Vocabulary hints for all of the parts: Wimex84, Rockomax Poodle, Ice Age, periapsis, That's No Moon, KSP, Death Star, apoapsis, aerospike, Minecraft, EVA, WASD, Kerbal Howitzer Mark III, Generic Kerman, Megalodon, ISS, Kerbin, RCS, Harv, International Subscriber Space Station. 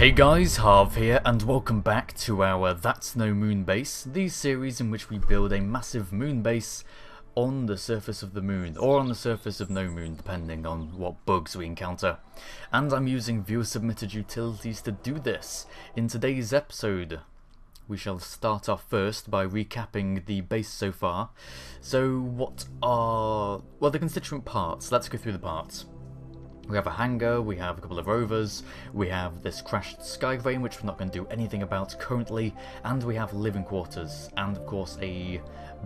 Hey guys, Harv here, and welcome back to our That's No Moon base, the series in which we build a massive moon base on the surface of the moon, or on the surface of no moon, depending on what bugs we encounter. And I'm using viewer-submitted utilities to do this. In today's episode, we shall start off first by recapping the base so far. So what are... well, the constituent parts. Let's go through the parts. We have a hangar, we have a couple of rovers, we have this crashed sky frame, which we're not going to do anything about currently, and we have living quarters, and of course a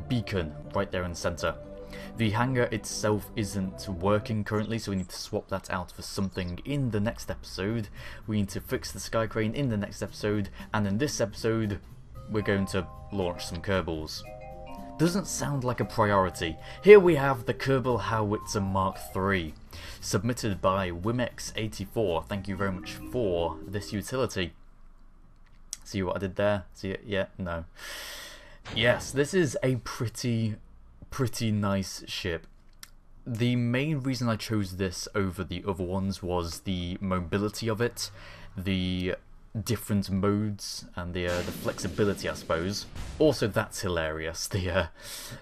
beacon right there in the centre. The hangar itself isn't working currently, so we need to swap that out for something in the next episode. We need to fix the sky crane in the next episode, and in this episode, we're going to launch some Kerbals. Doesn't sound like a priority. Here we have the Kerbal Howitzer Mark III, submitted by Wimex84. Thank you very much for this utility. See what I did there? See it? Yeah? No. Yes, this is a pretty nice ship. The main reason I chose this over the other ones was the mobility of it, the different modes, and the flexibility, I suppose. Also, that's hilarious, the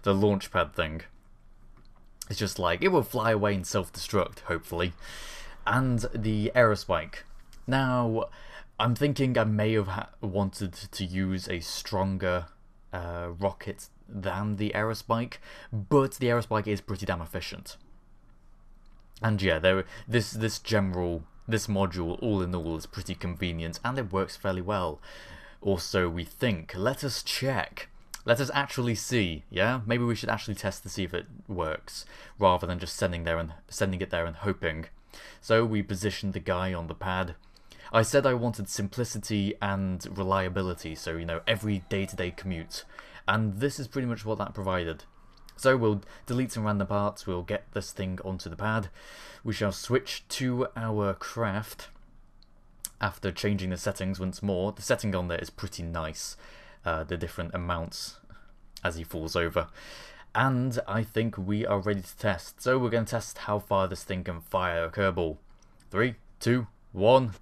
launch pad thing. It's just like, it will fly away and self-destruct, hopefully. And the aerospike. Now, I'm thinking I may have wanted to use a stronger rocket than the aerospike, but the aerospike is pretty damn efficient. And yeah, this module, all in all, is pretty convenient, and it works fairly well. Also, we think, let us check. Let us actually see, yeah? Maybe we should actually test to see if it works, rather than just sending it there and hoping. So we positioned the guy on the pad. I said I wanted simplicity and reliability, so, you know, every day-to-day commute. And this is pretty much what that provided. So we'll delete some random parts, we'll get this thing onto the pad. We shall switch to our craft after changing the settings once more. The setting on there is pretty nice, the different amounts as he falls over. And I think we are ready to test. So we're going to test how far this thing can fire a Kerbal. 3, 2, 1.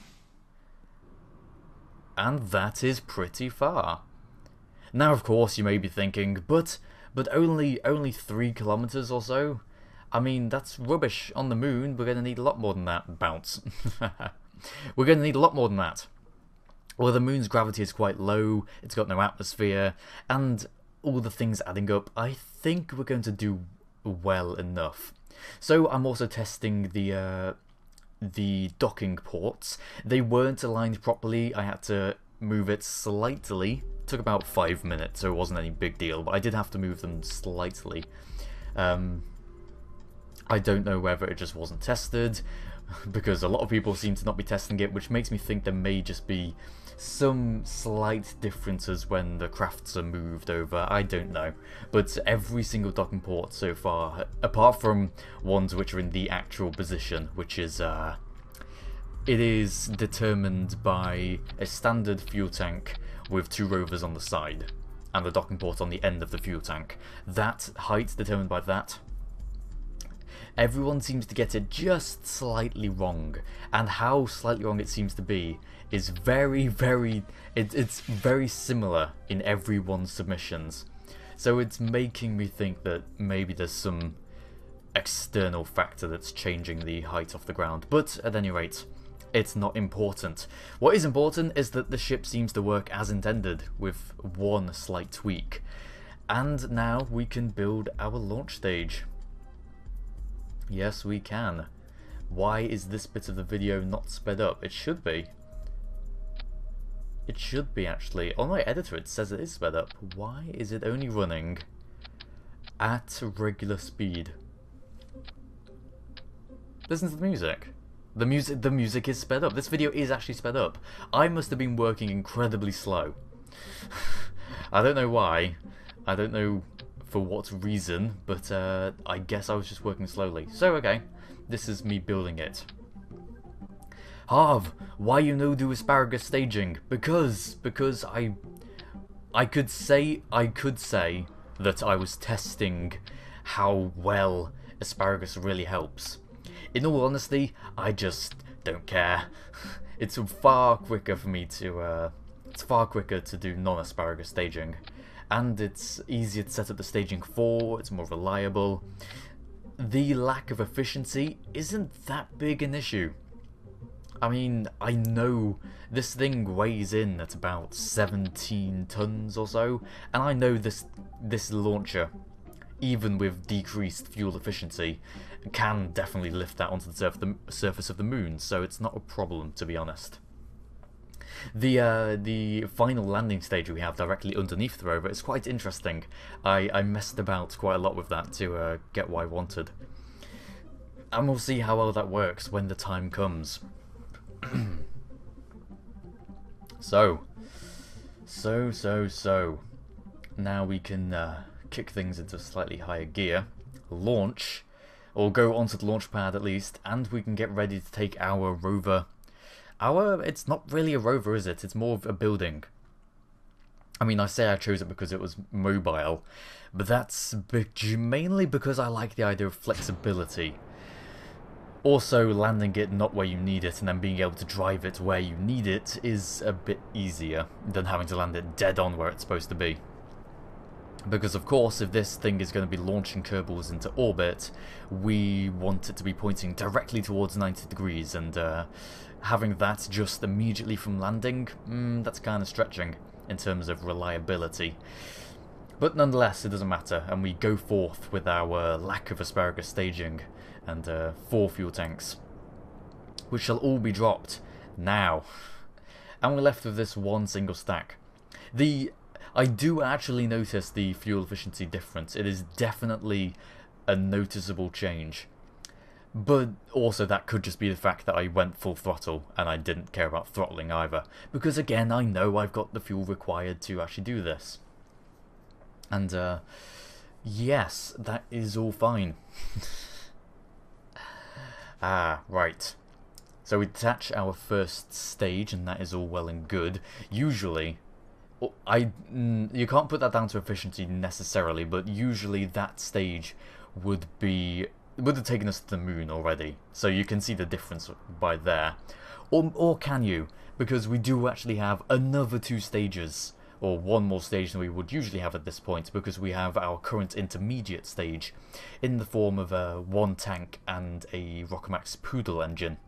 And that is pretty far. Now, of course, you may be thinking, but only 3 kilometers or so? I mean, that's rubbish. On the moon, we're going to need a lot more than that. Bounce. We're going to need a lot more than that. Well, the moon's gravity is quite low, it's got no atmosphere, and all the things adding up, I think we're going to do well enough. So I'm also testing the docking ports. They weren't aligned properly, I had to move it slightly. Took about 5 minutes, so it wasn't any big deal, but I did have to move them slightly. I don't know whether it just wasn't tested, because a lot of people seem to not be testing it, which makes me think there may just be some slight differences when the crafts are moved over. I don't know. But every single docking port so far, apart from ones which are in the actual position, which is... it is determined by a standard fuel tank with 2 rovers on the side and the docking port on the end of the fuel tank. That height determined by that. Everyone seems to get it just slightly wrong, and how slightly wrong it seems to be is it's very similar in everyone's submissions. So it's making me think that maybe there's some external factor that's changing the height off the ground, but at any rate, it's not important. What is important is that the ship seems to work as intended, with one slight tweak. And now we can build our launch stage. Yes, we can. Why is this bit of the video not sped up? It should be. It should be, actually. On my editor it says it is sped up. Why is it only running at regular speed? Listen to the music. The music is sped up. This video is actually sped up. I must have been working incredibly slow. I don't know why. I don't know for what reason, but I guess I was just working slowly. So, okay. This is me building it. Harv, why you no do asparagus staging? Because I could say that I was testing how well asparagus really helps. In all honesty, I just don't care. It's far quicker for me to, it's far quicker to do non-asparagus staging. And it's easier to set up the staging for, it's more reliable. The lack of efficiency isn't that big an issue. I mean, I know this thing weighs in at about 17 tons or so, and I know this launcher, even with decreased fuel efficiency, can definitely lift that onto the surface of the moon, so it's not a problem, to be honest. The final landing stage we have directly underneath the rover is quite interesting. I messed about quite a lot with that to get what I wanted. And we'll see how well that works when the time comes. So. Now we can kick things into slightly higher gear. Launch, or go onto the launch pad at least, and we can get ready to take our rover. It's not really a rover, is it? It's more of a building. I mean, I say I chose it because it was mobile, but that's mainly because I like the idea of flexibility. Also, landing it not where you need it and then being able to drive it where you need it is a bit easier than having to land it dead on where it's supposed to be. Because, of course, if this thing is going to be launching Kerbals into orbit, we want it to be pointing directly towards 90 degrees, and having that just immediately from landing, that's kind of stretching in terms of reliability. But nonetheless, it doesn't matter, and we go forth with our lack of asparagus staging and 4 fuel tanks, which shall all be dropped now. And we're left with this one single stack. I do actually notice the fuel efficiency difference. It is definitely a noticeable change. But also that could just be the fact that I went full throttle and I didn't care about throttling either. Because again, I know I've got the fuel required to actually do this. And, yes, that is all fine. Right. So we detach our first stage, and that is all well and good. Usually, you can't put that down to efficiency necessarily, but usually that stage would have taken us to the moon already. So you can see the difference by there. Or can you? Because we do actually have another 2 stages. Or one more stage than we would usually have at this point, because we have our current intermediate stage in the form of a 1 tank and a Rockomax Poodle engine.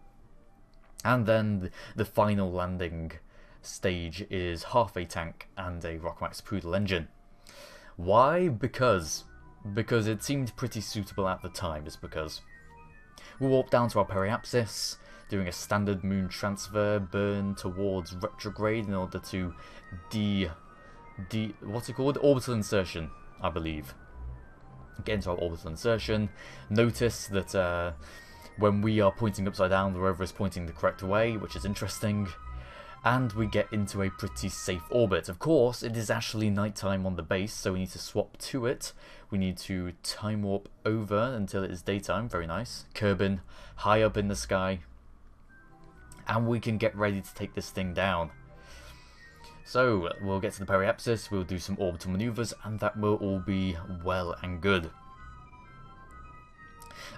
And then the final landing stage is half a tank and a Rockomax Poodle engine. Why? Because it seemed pretty suitable at the time, is because. We'll warp down to our periapsis, doing a standard moon transfer, burn towards retrograde in order to what's it called? Orbital insertion, I believe. Get into our orbital insertion. Notice that when we are pointing upside down, the rover is pointing the correct way, which is interesting. And we get into a pretty safe orbit. Of course, it is actually nighttime on the base, so we need to swap to it. We need to time warp over until it is daytime. Very nice. Kerbin, high up in the sky. And we can get ready to take this thing down. So, we'll get to the periapsis, we'll do some orbital maneuvers, and that will all be well and good.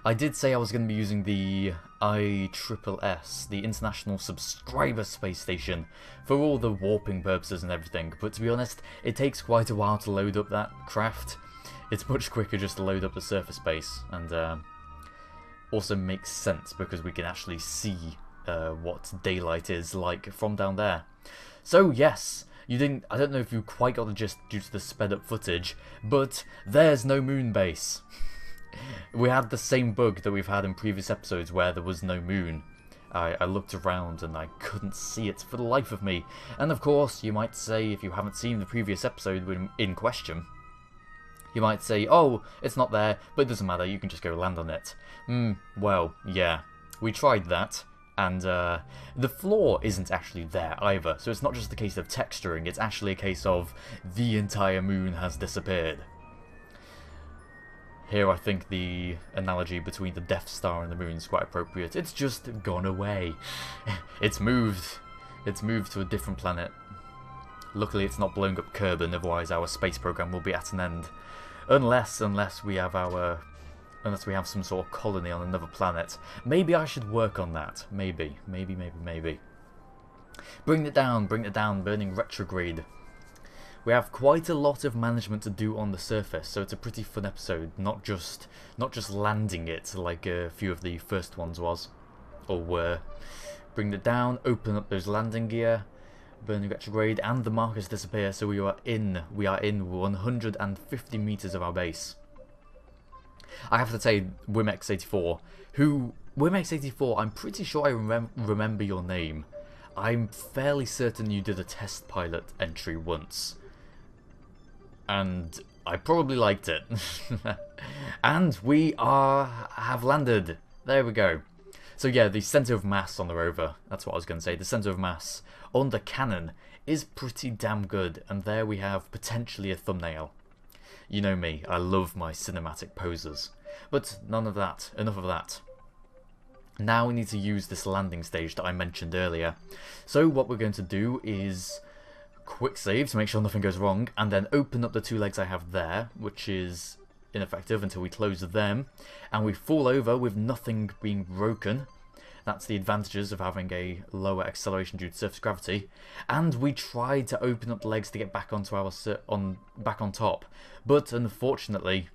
I did say I was going to be using the ISS, the International Subscriber Space Station, for all the warping purposes and everything, but to be honest, it takes quite a while to load up that craft. It's much quicker just to load up the surface base, and also makes sense because we can actually see what daylight is like from down there. So yes, I don't know if you quite got the gist due to the sped up footage, but there's no moon base. We had the same bug that we've had in previous episodes where there was no moon. I looked around and I couldn't see it for the life of me. And of course, you might say, if you haven't seen the previous episode in question, you might say, oh, it's not there, but it doesn't matter, you can just go land on it. Well, yeah, we tried that. And the floor isn't actually there either, so it's not just a case of texturing, it's actually a case of the entire moon has disappeared. Here I think the analogy between the Death Star and the moon is quite appropriate. It's just gone away. It's moved. It's moved to a different planet. Luckily it's not blowing up Kerbin, otherwise our space program will be at an end. Unless we have some sort of colony on another planet. Maybe I should work on that. Maybe. Bring it down, burning retrograde. We have quite a lot of management to do on the surface, so it's a pretty fun episode, not just landing it like a few of the first ones was, or were. Bring it down, open up those landing gear, burning retrograde, and the markers disappear, so we are in 150 meters of our base. I have to say, Wimex84, I'm pretty sure I remember your name. I'm fairly certain you did a test pilot entry once. And I probably liked it. And we have landed. There we go. So yeah, the centre of mass on the rover, that's what I was going to say, the centre of mass on the cannon is pretty damn good. And there we have potentially a thumbnail. You know me, I love my cinematic poses. But none of that, enough of that. Now we need to use this landing stage that I mentioned earlier. So what we're going to do is quick save to make sure nothing goes wrong, and then open up the two legs I have there, which is ineffective until we close them, and we fall over with nothing being broken. That's the advantages of having a lower acceleration due to surface gravity. And we tried to open up the legs to get back onto our back on top, but unfortunately,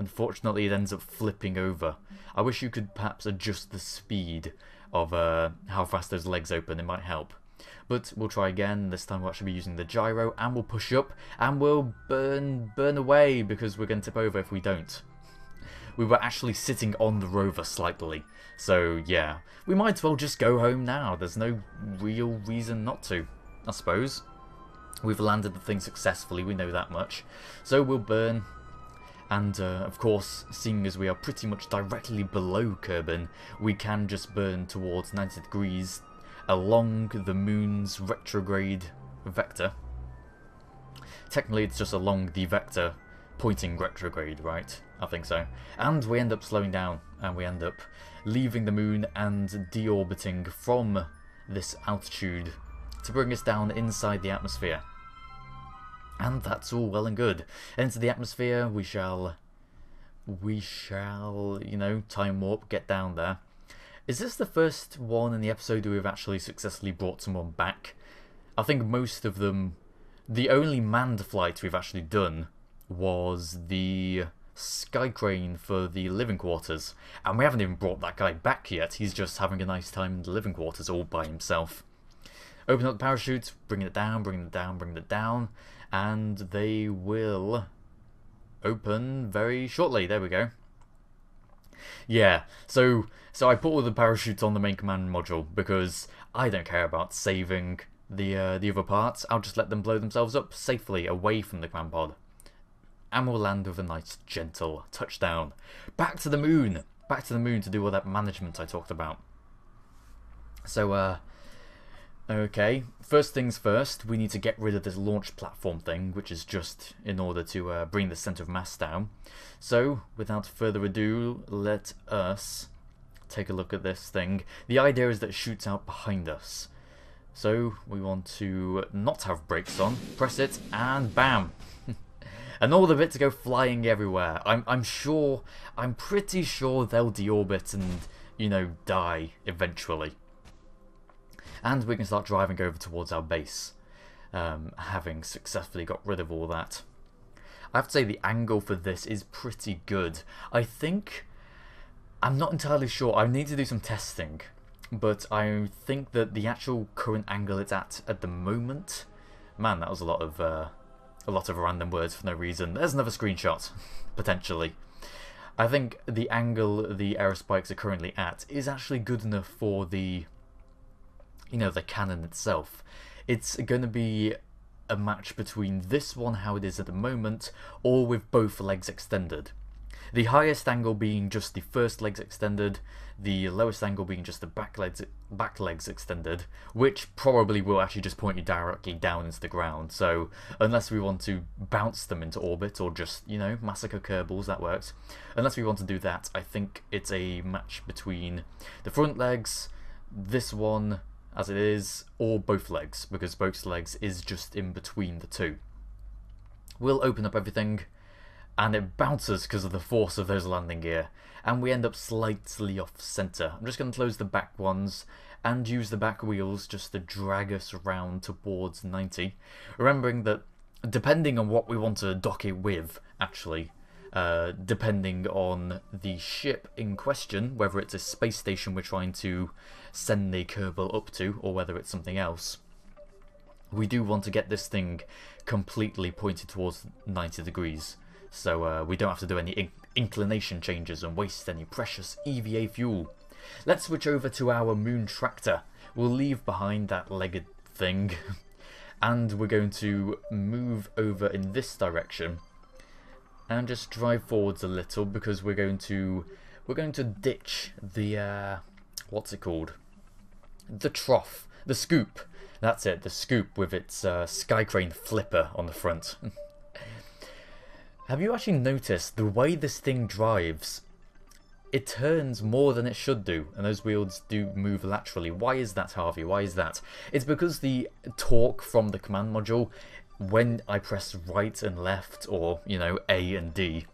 it ends up flipping over. I wish you could perhaps adjust the speed of how fast those legs open, it might help. But we'll try again. This time we'll actually be using the gyro, and we'll push up, and we'll burn away, because we're going to tip over if we don't. We were actually sitting on the rover slightly, so yeah. We might as well just go home now, there's no real reason not to, I suppose. We've landed the thing successfully, we know that much. So we'll burn. And of course, seeing as we are pretty much directly below Kerbin, we can just burn towards 90 degrees along the moon's retrograde vector. Technically it's just along the vector pointing retrograde, right? I think so. And we end up slowing down, and we end up leaving the moon and deorbiting from this altitude to bring us down inside the atmosphere. And that's all well and good. Into the atmosphere, we shall, you know, time warp, get down there. Is this the first one in the episode we've actually successfully brought someone back? I think most of them, the only manned flight we've actually done was the sky crane for the living quarters. And we haven't even brought that guy back yet, he's just having a nice time in the living quarters all by himself. Open up the parachutes, bringing it down, bringing it down, bringing it down, and they will open very shortly. There we go. Yeah, so I put all the parachutes on the main command module because I don't care about saving the other parts. I'll just let them blow themselves up safely away from the command pod, and we'll land with a nice gentle touchdown. Back to the moon to do all that management I talked about. So okay, first things first, we need to get rid of this launch platform thing, which is just in order to bring the centre of mass down. So, without further ado, let us take a look at this thing. The idea is that it shoots out behind us. So, we want to not have brakes on, press it, and bam! And all the bits go flying everywhere. I'm pretty sure they'll deorbit and, you know, die eventually. And we can start driving over towards our base, having successfully got rid of all that. I have to say the angle for this is pretty good. I think, I'm not entirely sure, I need to do some testing, but I think that the actual current angle it's at the moment, man, that was a lot of random words for no reason. There's another screenshot, potentially. I think the angle the aerospikes are currently at is actually good enough for the, you know, the cannon itself. It's going to be a match between this one, how it is at the moment, or with both legs extended. The highest angle being just the first legs extended, the lowest angle being just the back legs extended, which probably will actually just point you directly down into the ground. So unless we want to bounce them into orbit or just, you know, massacre Kerbals, that works. Unless we want to do that, I think it's a match between the front legs, this one, as it is, or both legs, because both legs is just in between the two. We'll open up everything, and it bounces because of the force of those landing gear, and we end up slightly off centre. I'm just going to close the back ones and use the back wheels just to drag us around towards 90, remembering that depending on what we want to dock it with, actually, depending on the ship in question, whether it's a space station we're trying to send the Kerbal up to, or whether it's something else, we do want to get this thing completely pointed towards 90 degrees, so we don't have to do any inclination changes and waste any precious EVA fuel. Let's switch over to our moon tractor. We'll leave behind that legged thing, and we're going to move over in this direction and just drive forwards a little, because we're going to ditch the what's it called? The trough, the scoop. That's it, the scoop with its sky crane flipper on the front. Have you actually noticed the way this thing drives? It turns more than it should do, and those wheels do move laterally. Why is that, Harvey? Why is that? It's because the torque from the command module, when I press right and left, or, you know, A and D,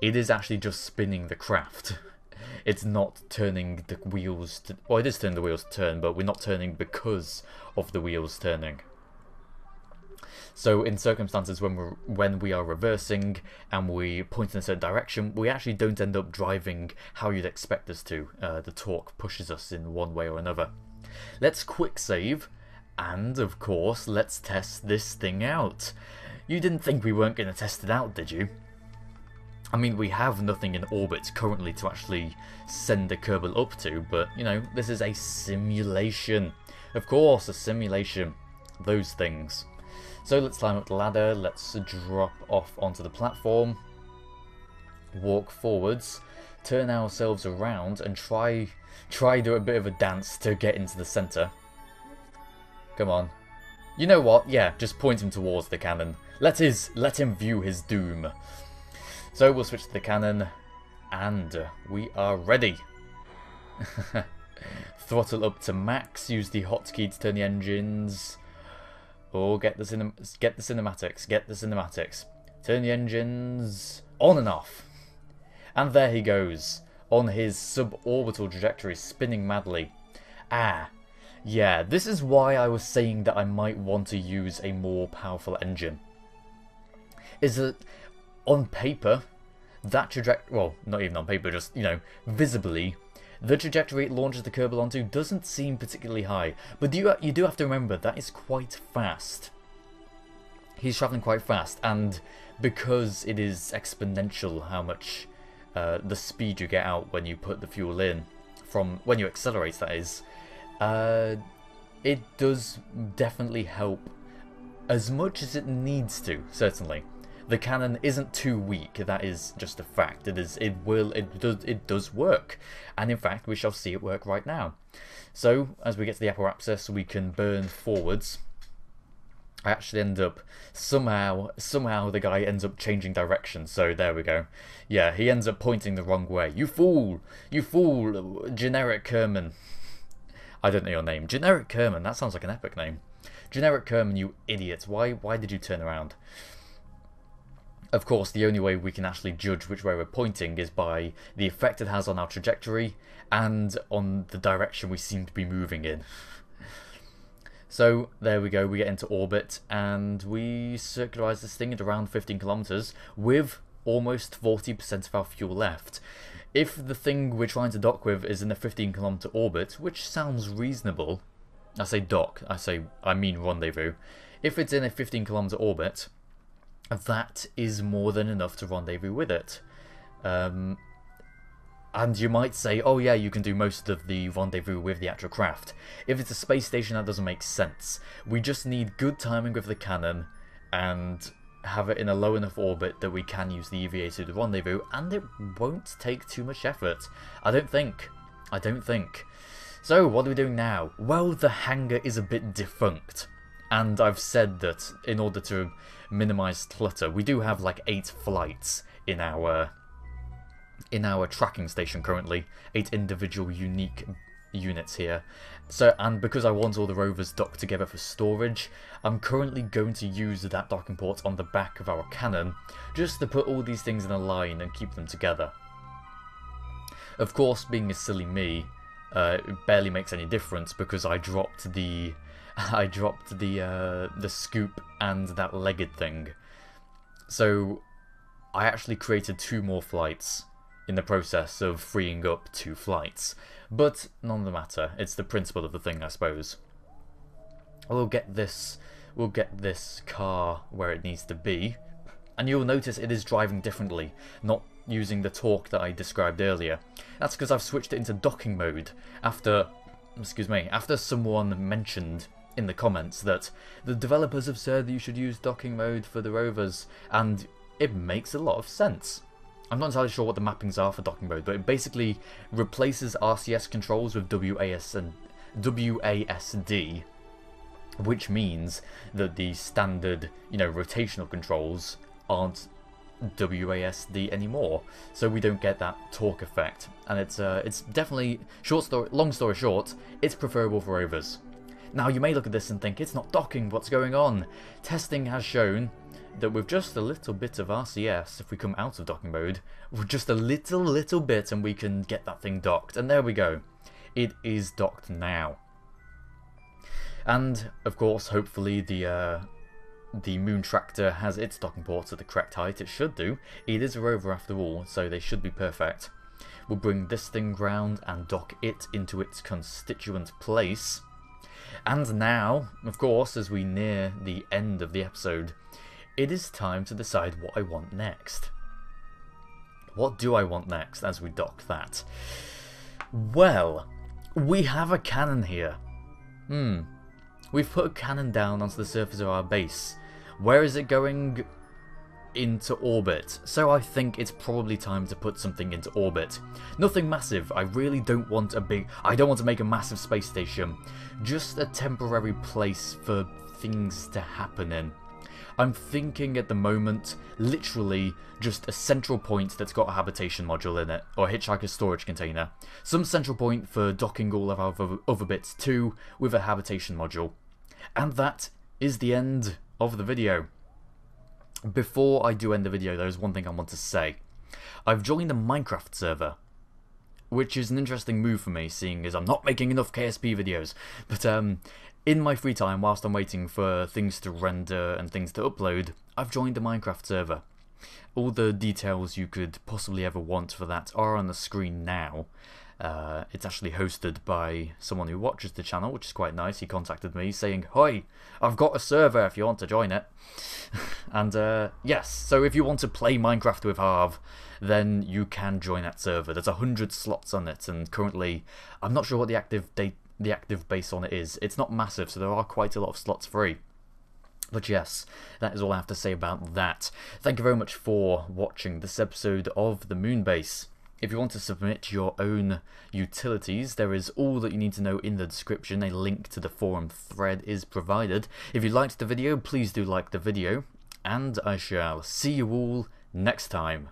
it is actually just spinning the craft. It's not turning the wheels to... well, it is turning the wheels to turn, but we're not turning because of the wheels turning. So in circumstances when we are reversing and we point in a certain direction, we actually don't end up driving how you'd expect us to. The torque pushes us in one way or another. Let's quick save, and of course, let's test this thing out. You didn't think we weren't going to test it out, did you? I mean, we have nothing in orbit currently to actually send the Kerbal up to, but, you know, this is a simulation. Of course, a simulation. Those things. So let's climb up the ladder, let's drop off onto the platform, walk forwards, turn ourselves around and try do a bit of a dance to get into the centre. Come on. You know what? Yeah, just point him towards the cannon. Let him view his doom. So we'll switch to the cannon, and we are ready. Throttle up to max, use the hotkey to turn the engines. Oh, get the cinematics. Turn the engines on and off. And there he goes, on his suborbital trajectory, spinning madly. Ah, yeah, this is why I was saying that I might want to use a more powerful engine. Is that on paper, that trajectory, well, not even on paper, just, you know, visibly, the trajectory it launches the Kerbal onto doesn't seem particularly high, but you do have to remember that is quite fast. He's travelling quite fast, and because it is exponential how much the speed you get out when you put the fuel in, from when you accelerate, that is, it does definitely help as much as it needs to, certainly. The cannon isn't too weak, that is just a fact. It does work. And in fact, we shall see it work right now. So, as we get to the apoapsis, we can burn forwards. I actually end up, somehow the guy ends up changing direction, so there we go. Yeah, he ends up pointing the wrong way. You fool! You fool! Generic Kerman. I don't know your name. Generic Kerman, that sounds like an epic name. Generic Kerman, you idiot. Why did you turn around? Of course, the only way we can actually judge which way we're pointing is by the effect it has on our trajectory and on the direction we seem to be moving in. So, there we go, we get into orbit and we circularize this thing at around 15 kilometers with almost 40% of our fuel left. If the thing we're trying to dock with is in a 15-kilometer orbit, which sounds reasonable, I say dock, I mean rendezvous, if it's in a 15-kilometer orbit, that is more than enough to rendezvous with it. And you might say, oh yeah, you can do most of the rendezvous with the actual craft. If it's a space station, that doesn't make sense. We just need good timing with the cannon and have it in a low enough orbit that we can use the EVA to the rendezvous, and it won't take too much effort. I don't think. So, what are we doing now? Well, the hangar is a bit defunct. And I've said that in order to minimise clutter, we do have like 8 flights in our tracking station currently, 8 individual unique units here. So, and because I want all the rovers docked together for storage, I'm currently going to use that docking port on the back of our cannon, just to put all these things in a line and keep them together. Of course, being a silly me, it barely makes any difference because I dropped the the scoop and that legged thing. So I actually created 2 more flights in the process of freeing up 2 flights. But none of the matter. It's the principle of the thing, I suppose. We'll get this car where it needs to be. And you'll notice it is driving differently, not using the torque that I described earlier. That's because I've switched it into docking mode after someone mentioned in the comments that the developers have said that you should use docking mode for the rovers, and it makes a lot of sense. I'm not entirely sure what the mappings are for docking mode, but it basically replaces RCS controls with WASD, which means that the standard, rotational controls aren't WASD anymore, so we don't get that torque effect. And it's definitely, long story short, it's preferable for rovers. Now you may look at this and think, it's not docking, what's going on? Testing has shown that with just a little bit of RCS, if we come out of docking mode, with just a little bit, and we can get that thing docked. And there we go. It is docked now. And, of course, hopefully the Moon Tractor has its docking ports at the correct height. It should do. It is a rover after all, so they should be perfect. We'll bring this thing round and dock it into its constituent place. And now, of course, as we near the end of the episode, it is time to decide what I want next. What do I want next as we dock that? Well, we have a cannon here. We've put a cannon down onto the surface of our base. Where is it going? Into orbit. So I think it's probably time to put something into orbit. Nothing massive. I really don't want I don't want to make a massive space station. Just a temporary place for things to happen in. I'm thinking at the moment, literally, just a central point that's got a habitation module in it, or a hitchhiker's storage container. Some central point for docking all of our other bits to, with a habitation module. And that is the end of the video. Before I do end the video, there's one thing I want to say. I've joined a Minecraft server, which is an interesting move for me, seeing as I'm not making enough KSP videos. But in my free time, whilst I'm waiting for things to render and things to upload, I've joined a Minecraft server. All the details you could possibly ever want for that are on the screen now. It's actually hosted by someone who watches the channel, which is quite nice. He contacted me saying, "Hoi, I've got a server if you want to join it." And yes, so if you want to play Minecraft with Harv, then you can join that server. There's 100 slots on it, and currently, I'm not sure what the active base on it is. It's not massive, so there are quite a lot of slots free. But yes, that is all I have to say about that. Thank you very much for watching this episode of The Moon Base. If you want to submit your own utilities, there is all that you need to know in the description. A link to the forum thread is provided. If you liked the video, please do like the video, and I shall see you all next time.